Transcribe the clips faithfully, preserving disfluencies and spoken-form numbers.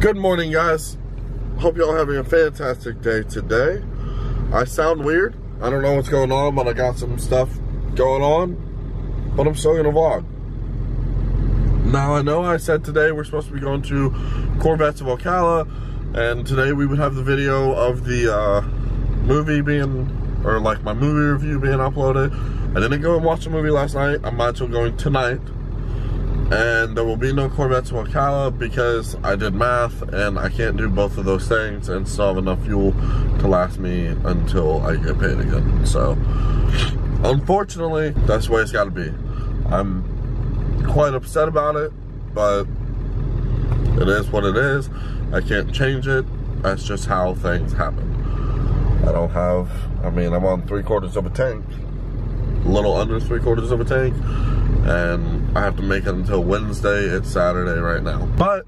Good morning, guys. Hope y'all having a fantastic day today. I sound weird. I don't know what's going on, but I got some stuff going on. But I'm still gonna vlog. Now, I know I said today we're supposed to be going to Corvettes of Ocala, and today we would have the video of the uh, movie being, or like my movie review being uploaded. I didn't go and watch the movie last night. I'm actually going tonight. And there will be no Corvettes of Ocala because I did math and I can't do both of those things and still have enough fuel to last me until I get paid again. So, unfortunately, that's the way it's gotta be. I'm quite upset about it, but it is what it is. I can't change it. That's just how things happen. I don't have, I mean, I'm on three quarters of a tank, a little under three quarters of a tank. And I have to make it until Wednesday. It's Saturday right now. But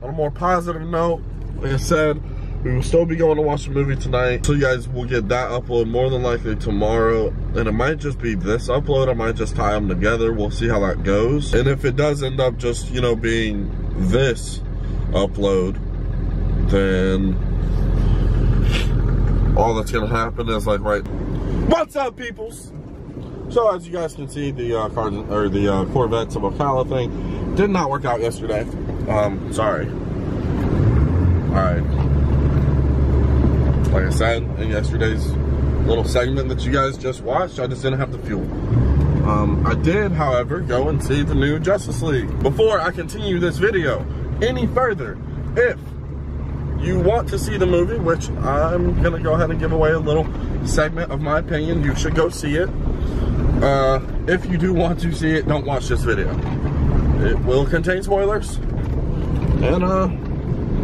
on a more positive note, like I said, we will still be going to watch the movie tonight. So you guys will get that upload more than likely tomorrow. And it might just be this upload. I might just tie them together. We'll see how that goes. And if it does end up just, you know, being this upload, then all that's gonna happen is like, right. What's up, peoples? So as you guys can see, the uh, cars or the uh, Corvettes of Ocala thing did not work out yesterday. Um, sorry. All right. Like I said in yesterday's little segment that you guys just watched, I just didn't have the fuel. Um, I did, however, go and see the new Justice League. Before I continue this video any further, if you want to see the movie, which I'm gonna go ahead and give away a little segment of my opinion, you should go see it. Uh, if you do want to see it, don't watch this video. It will contain spoilers. And, uh,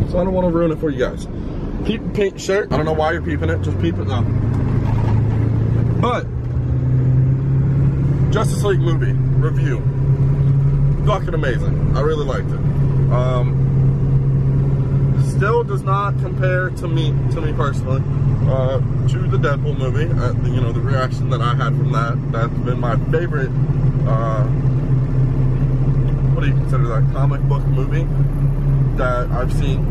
so I don't want to ruin it for you guys. Peep the pink shirt. I don't know why you're peeping it. Just peep it now. But, Justice League movie review. Fucking amazing. I really liked it. Um, still does not compare to me, to me personally. Uh, to the Deadpool movie, uh, the, you know, the reaction that I had from that, that's been my favorite, uh, what do you consider that, comic book movie that I've seen.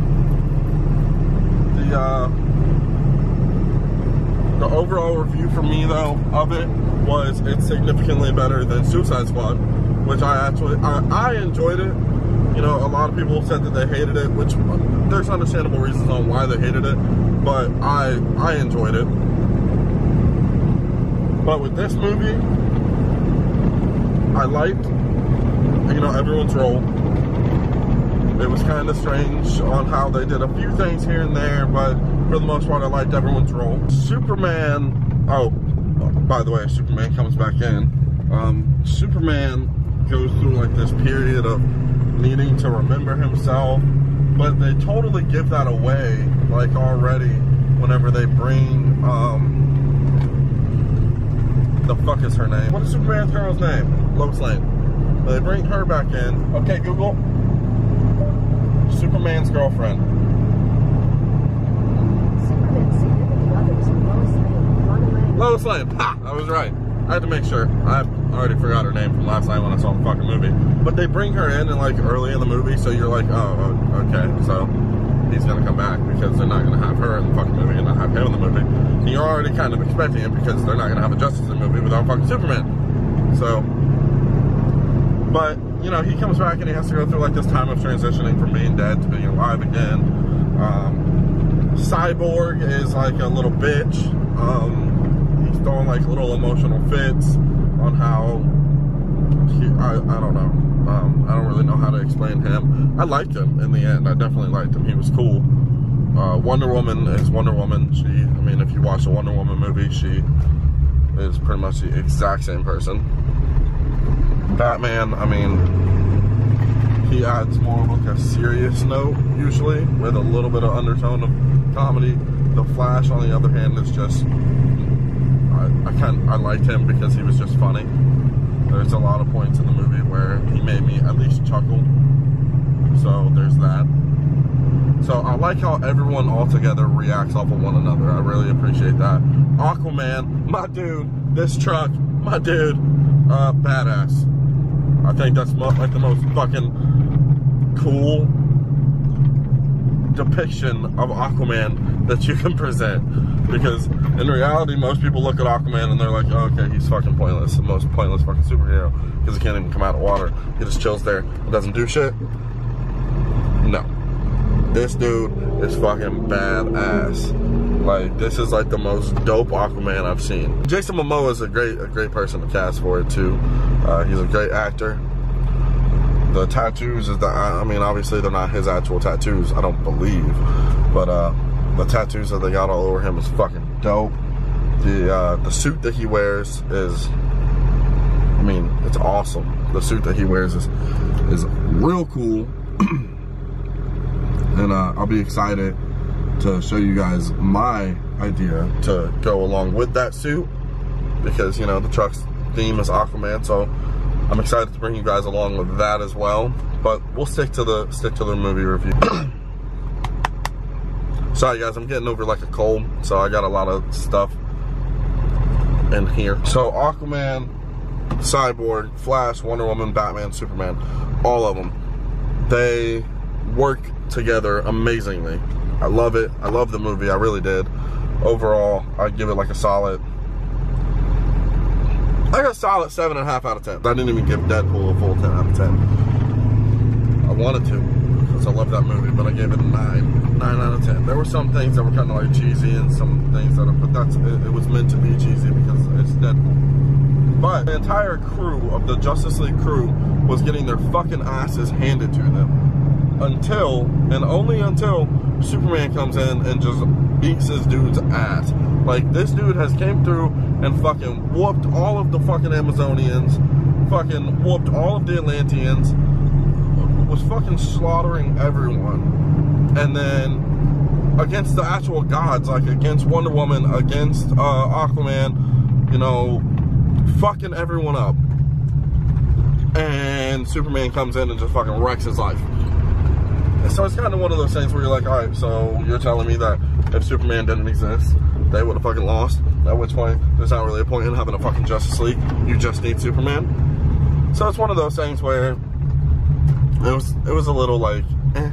The, uh, the overall review for me, though, of it was it's significantly better than Suicide Squad, which I actually, I, I enjoyed it. You know, a lot of people said that they hated it, which there's understandable reasons on why they hated it, but I I enjoyed it. But with this movie, I liked, you know, everyone's role. It was kind of strange on how they did a few things here and there, but for the most part, I liked everyone's role. Superman, oh, by the way, Superman comes back in. Um, Superman goes through like this period of needing to remember himself, but they totally give that away, like, already whenever they bring, um, the fuck is her name? What is Superman's girl's name? Lois Lane. They bring her back in. Okay, Google. Superman's girlfriend. Superman's significant others, Lois Lane, Wonder Woman. Lois Lane, ha! I was right. I had to make sure. I already forgot her name from last night when I saw the fucking movie. But they bring her in, and like early in the movie, so you're like, oh, okay, so he's gonna come back because they're not gonna have her in the fucking movie and not have him in the movie. And you're already kind of expecting it because they're not gonna have a Justice League movie without fucking Superman. So, but you know, he comes back and he has to go through like this time of transitioning from being dead to being alive again. Um, Cyborg is like a little bitch. Um, Throwing like little emotional fits on how he, I, I don't know, um, I don't really know how to explain him. I liked him in the end. I definitely liked him. He was cool. uh, Wonder Woman is Wonder Woman. She, I mean, if you watch the Wonder Woman movie, she is pretty much the exact same person. Batman, I mean, he adds more of like a serious note usually with a little bit of undertone of comedy. The Flash, on the other hand, is just, I kind I liked him because he was just funny. There's a lot of points in the movie where he made me at least chuckle. So there's that. So I like how everyone all together reacts off of one another. I really appreciate that. Aquaman, my dude, this truck, my dude, uh, badass. I think that's like the most fucking cool depiction of Aquaman that you can present, because in reality most people look at Aquaman and they're like, oh, okay, he's fucking pointless, the most pointless fucking superhero, because he can't even come out of water, he just chills there and doesn't do shit. No, this dude is fucking badass. Like, this is like the most dope Aquaman I've seen. Jason Momoa is a great a great person to cast for it too. Uh, he's a great actor. The tattoos is the, I mean, obviously they're not his actual tattoos, I don't believe, but uh, the tattoos that they got all over him is fucking dope. The uh, the suit that he wears is, I mean, it's awesome. The suit that he wears is is real cool, and uh, I'll be excited to show you guys my idea to go along with that suit, because you know the truck's theme is Aquaman, so I'm excited to bring you guys along with that as well. But we'll stick to the stick to the movie review. Sorry guys, I'm getting over like a cold, so I got a lot of stuff in here. So Aquaman, Cyborg, Flash, Wonder Woman, Batman, Superman, all of them, they work together amazingly. I love it. I love the movie. I really did. Overall, I give it like a solid, like a solid seven and a half out of ten. I didn't even give Deadpool a full ten out of ten. I wanted to, because I love that movie, but I gave it a nine, nine out of ten. There were some things that were kind of like cheesy, and some things that, I, but that's it, it was meant to be cheesy because it's Deadpool. But the entire crew of the Justice League crew was getting their fucking asses handed to them until, and only until, Superman comes in and just beats his dude's ass. Like, this dude has came through and fucking whooped all of the fucking Amazonians, fucking whooped all of the Atlanteans, was fucking slaughtering everyone. And then against the actual gods, like against Wonder Woman, against uh, Aquaman, you know, fucking everyone up. And Superman comes in and just fucking wrecks his life. So it's kind of one of those things where you're like, alright, so you're telling me that if Superman didn't exist, they would have fucking lost, at which point there's not really a point in having a fucking Justice League, you just need Superman. So it's one of those things where it was, it was a little like, eh.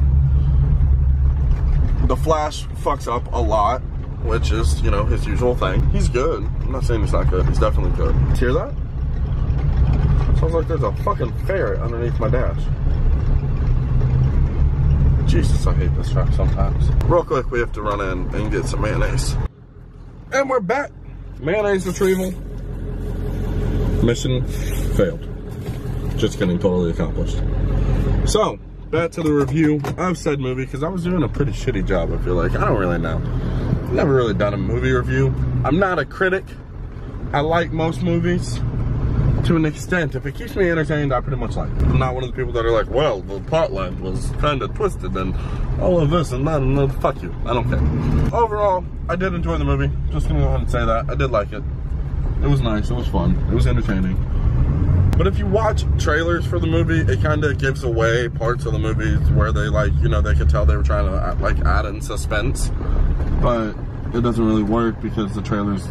The Flash fucks up a lot, which is, you know, his usual thing. He's good. I'm not saying he's not good. He's definitely good. Hear that? Sounds like there's a fucking ferret underneath my dash. Jesus, I hate this truck sometimes. Real quick, we have to run in and get some mayonnaise. And we're back. Mayonnaise retrieval. Mission failed. Just kidding, totally accomplished. So, back to the review of said movie, because I was doing a pretty shitty job, I feel like. I don't really know. I've never really done a movie review. I'm not a critic. I like most movies. To an extent, if it keeps me entertained, I pretty much like it. I'm not one of the people that are like, well, the plotline was kind of twisted and all of this and that, and that. Fuck you. I don't care. Overall, I did enjoy the movie. Just gonna go ahead and say that. I did like it. It was nice. It was fun. It was entertaining. But if you watch trailers for the movie, it kind of gives away parts of the movie where they like, you know, they could tell they were trying to like add in suspense, but it doesn't really work because the trailers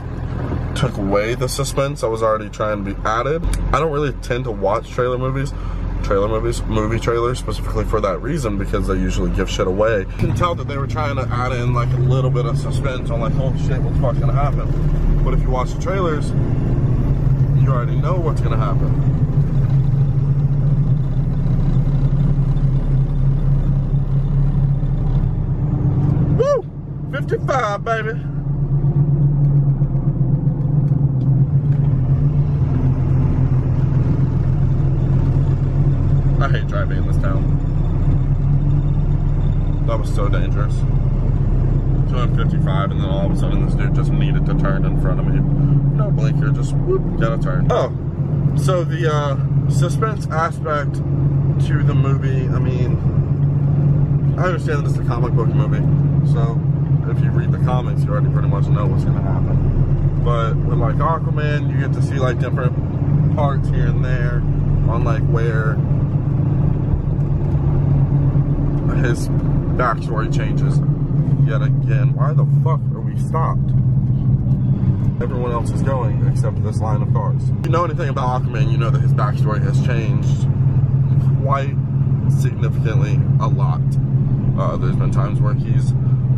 took away the suspense that was already trying to be added. I don't really tend to watch trailer movies, trailer movies, movie trailers specifically for that reason, because they usually give shit away. You can tell that they were trying to add in like a little bit of suspense on like, oh shit, what's fucking gonna happen? But if you watch the trailers, you already know what's gonna happen. Woo! fifty-five, baby! I hate driving in this town. That was so dangerous. Doing fifty-five, and then all of a sudden this dude just needed to turn in front of me. No blinker, just whoop, gotta turn. Oh, so the uh, suspense aspect to the movie, I mean, I understand that it's a comic book movie, so if you read the comics, you already pretty much know what's gonna happen. But with like Aquaman, you get to see like different parts here and there on like where his backstory changes yet again. Why the fuck are we stopped? Everyone else is going except this line of cars. If you know anything about Aquaman, you know that his backstory has changed quite significantly a lot. Uh, there's been times where he's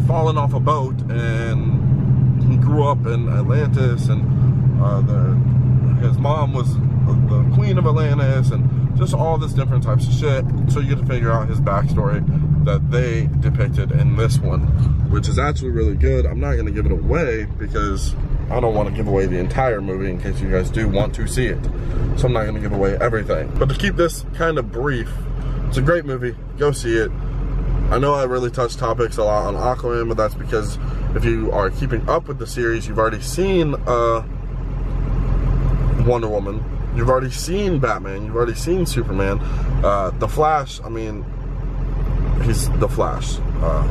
fallen off a boat, and he grew up in Atlantis, and uh, the, his mom was the queen of Atlantis, and just all this different types of shit. So you get to figure out his backstory that they depicted in this one, which is actually really good. I'm not going to give it away because I don't want to give away the entire movie in case you guys do want to see it. So I'm not going to give away everything. But to keep this kind of brief, it's a great movie. Go see it. I know I really touched topics a lot on Aquaman, but that's because if you are keeping up with the series, you've already seen uh, Wonder Woman. You've already seen Batman. You've already seen Superman. Uh, the Flash, I mean, he's the Flash. Uh,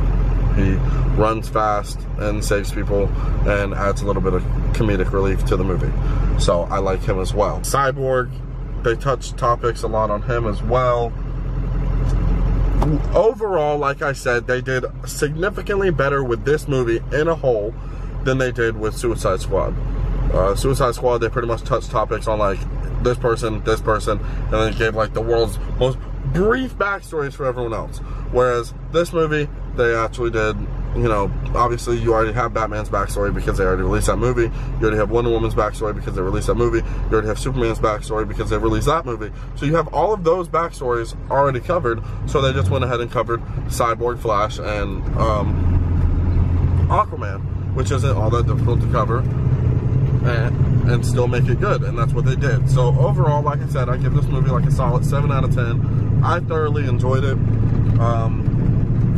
He runs fast and saves people and adds a little bit of comedic relief to the movie. So I like him as well. Cyborg, they touched topics a lot on him as well. Overall, like I said, they did significantly better with this movie in a whole than they did with Suicide Squad. Uh, Suicide Squad, they pretty much touched topics on like this person, this person, and then they gave like the world's most brief backstories for everyone else. Whereas this movie, they actually did, you know, obviously you already have Batman's backstory because they already released that movie. You already have Wonder Woman's backstory because they released that movie. You already have Superman's backstory because they released that movie. So you have all of those backstories already covered. So they just went ahead and covered Cyborg, Flash, and um, Aquaman, which isn't all that difficult to cover and, and still make it good. And that's what they did. So overall, like I said, I give this movie like a solid seven out of ten. I thoroughly enjoyed it. Um...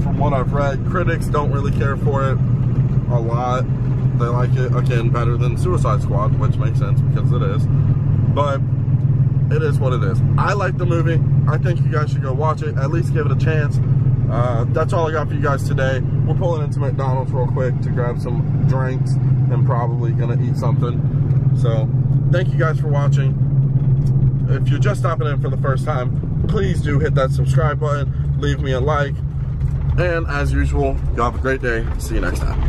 From what I've read, critics don't really care for it a lot. They like it, again, better than Suicide Squad, which makes sense because it is. But it is what it is. I like the movie. I think you guys should go watch it. At least give it a chance. Uh, that's all I got for you guys today. We're pulling into McDonald's real quick to grab some drinks and probably going to eat something. So thank you guys for watching. If you're just stopping in for the first time, please do hit that subscribe button. Leave me a like. And as usual, y'all have a great day. See you next time.